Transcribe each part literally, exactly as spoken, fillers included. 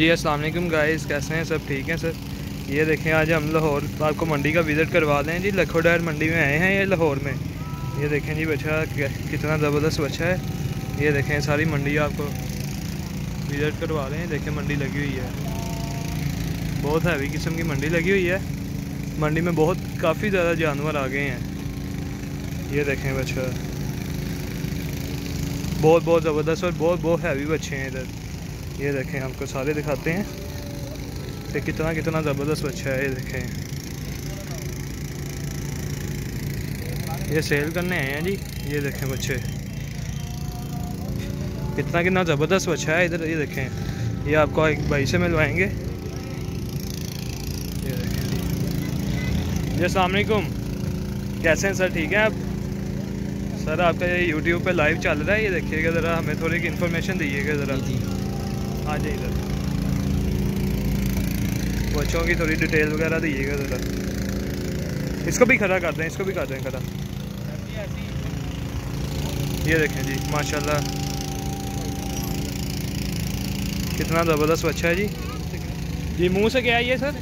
जी अस्सलाम वालेकुम गाइस, कैसे हैं सब? ठीक हैं सर। ये देखें, आज हम लाहौर आपको मंडी का विज़िट करवा दें जी। लखो डहर मंडी में आए हैं, ये लाहौर में। ये देखें जी बच्चा कितना ज़बरदस्त बच्चा है। ये देखें सारी मंडी आपको विज़िट करवा रहे हैं। देखें मंडी लगी हुई है, बहुत हैवी किस्म की मंडी लगी हुई है। मंडी में बहुत काफ़ी ज़्यादा जानवर आ गए हैं। ये देखें बच्चा बहुत बहुत ज़बरदस्त और बहुत बहुत हैवी बच्चे हैं इधर। ये देखें आपको सारे दिखाते हैं कि कितना कितना ज़बरदस्त बच्चा है। ये देखें ये सेल करने आए हैं जी। ये देखें बच्चे कितना कितना ज़बरदस्त बच्चा है इधर। ये देखें, ये आपको एक भाई से मिलवाएंगे। ये देखें जी। अस्सलाम वालेकुम, कैसे हैं सर? ठीक हैं आप? सर आपका ये YouTube पे लाइव चल रहा है, ये देखिएगा ज़रा, हमें थोड़ी इन्फॉर्मेशन दीजिएगा ज़रा। जी हाँ जी, इधर बच्चों की थोड़ी डिटेल वगैरह दीजिएगा ज़रा। इसको भी खड़ा कर दें, इसको भी कर दें खड़ा। ये देखें जी माशाल्लाह कितना ज़बरदस्त बच्चा है जी। जी मुंह से क्या है ये सर?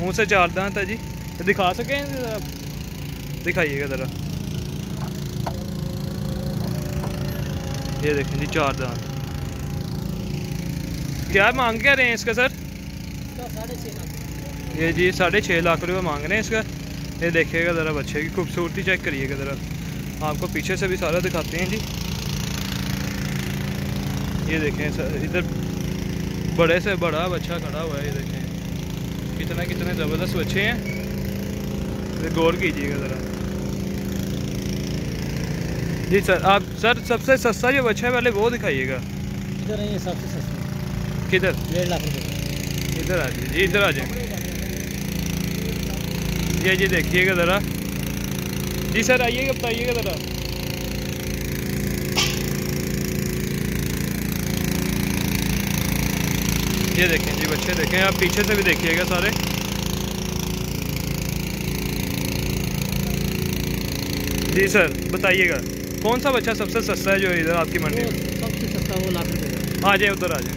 मुंह से चार दांत है जी। दिखा सकें ज़रा, दिखाइएगा ज़रा। ये देखें जी चार दांत। क्या मांग क्या रहे हैं इसका सर? ये जी साढ़े छः लाख रुपए मांग रहे हैं इसका। ये देखिएगा ज़रा बच्चे की खूबसूरती चेक करिएगा ज़रा। आपको पीछे से भी सारा दिखाते हैं जी। ये देखें सर इधर बड़े से बड़ा बच्चा खड़ा हुआ है। ये देखें कितना कितने ज़बरदस्त बच्चे हैं, गौर कीजिएगा ज़रा जी। सर आप सर सबसे सस्ता जो बच्चा है पहले वो दिखाइएगा। इधर है ये सबसे सस्ता। किधर? डेढ़ लाख रुपये। इधर आ जाइए जी, इधर आ जाइए। ये जी देखिएगा ज़रा जी। सर आइएगा, बताइएगा ज़रा। ये देखें जी बच्चे, देखें आप पीछे से भी देखिएगा सारे। जी सर बताइएगा कौन सा बच्चा सबसे सस्ता है जो इधर आपकी मंडी में? सबसे सस्ता वो लाख रुपये का। आ जाए उधर आ जाए।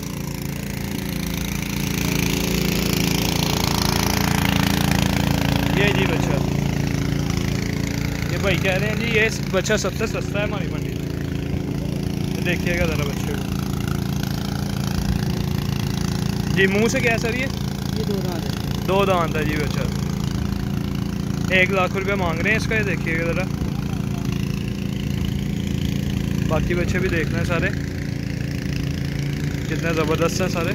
ये जी बच्चा, ये भाई कह रहे हैं जी ये बच्चा सबसे सस्ता है हमारी मंडी में। देखिएगा ज़रा बच्चे को। जी मुंह से क्या है सर ये? ये दो दांत है। दो दांत है जी बच्चा। एक लाख रुपये मांग रहे हैं इसका। ये देखिएगा ज़रा, बाकी बच्चे भी देखना है सारे कितने ज़बरदस्त हैं सारे।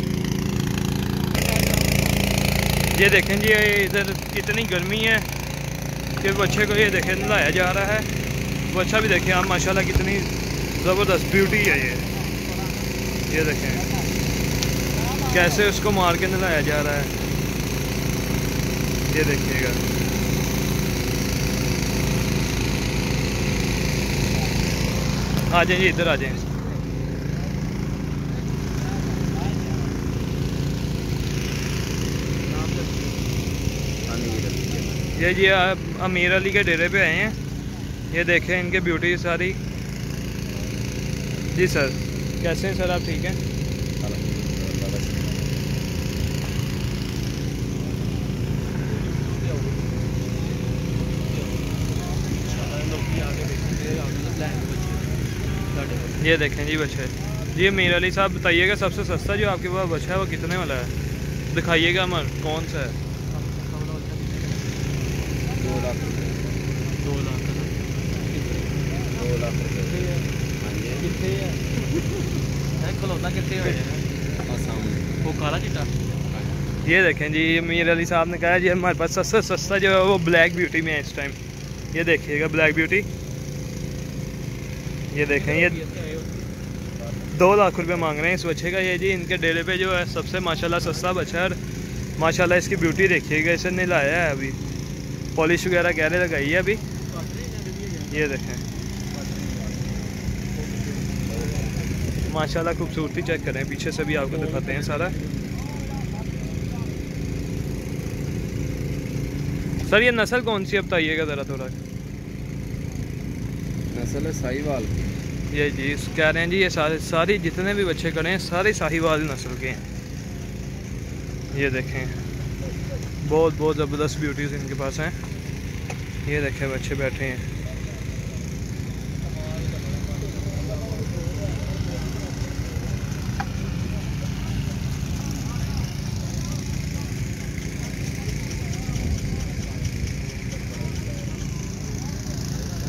ये देखें जी ये इधर कितनी गर्मी है कि बच्चे को ये देखें नहाया जा रहा है। बच्चा भी देखें आप माशाल्लाह कितनी ज़बरदस्त ब्यूटी है ये। ये देखें कैसे उसको मार के नहाया जा रहा है। ये देखिएगा आ जाए जी, इधर आ जाए। ये जी आप अमीर अली के डेरे पे आए हैं। ये देखें इनके ब्यूटी सारी। जी सर कैसे हैं सर आप? ठीक हैं। ये देखें जी बच्चे जी। मीर अली साहब बताइएगा सबसे सस्ता जो आपके पास बच्चा है वो कितने वाला है? दिखाइएगा अमर कौन सा है। दो लाख दो लाख दो लाख कितने? वो काला चिट्टा। ये देखें जी मीर अली साहब ने कहा जी हमारे पास सबसे सस्ता जो है वो ब्लैक ब्यूटी में है इस टाइम। ये देखिएगा ब्लैक ब्यूटी। ये देखें ये दो लाख रुपए मांग रहे हैं इस बच्चे का। ये जी इनके डेरे पे जो है सबसे माशाल्लाह सस्ता बच्चा है। माशाल्लाह इसकी ब्यूटी देखिएगा, इसे नहलाया है अभी, पॉलिश वगैरह गहरे लगाई है अभी। ये देखें माशाल्लाह खूबसूरती चेक करें, पीछे से भी आपको दिखाते हैं सारा। सर ये नस्ल कौन सी है बताइएगा ज़रा थोड़ा। नस्ल है साहिवाल। ये जी कह रहे हैं जी ये सारे सारी जितने भी बच्चे खड़े हैं सारे साहिवाल नस्ल के हैं। ये देखें, बहुत बहुत ज़बरदस्त ब्यूटीज़ इनके पास हैं। ये देखें बच्चे बैठे हैं।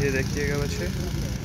ये देखिएगा बच्चे।